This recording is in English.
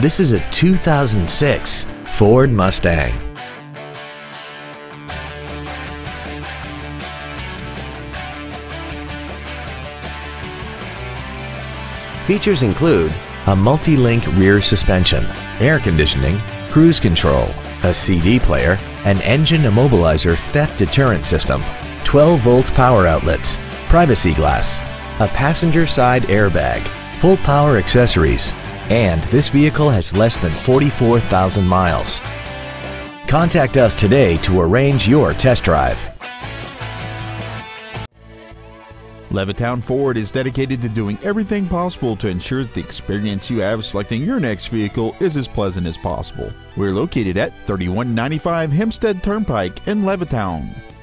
This is a 2006 Ford Mustang. Features include a multi-link rear suspension, air conditioning, cruise control, a CD player, an engine immobilizer theft deterrent system, 12-volt power outlets, privacy glass, a passenger side airbag, full power accessories, and this vehicle has less than 44,000 miles. Contact us today to arrange your test drive. Levittown Ford is dedicated to doing everything possible to ensure that the experience you have selecting your next vehicle is as pleasant as possible. We're located at 3195 Hempstead Turnpike in Levittown.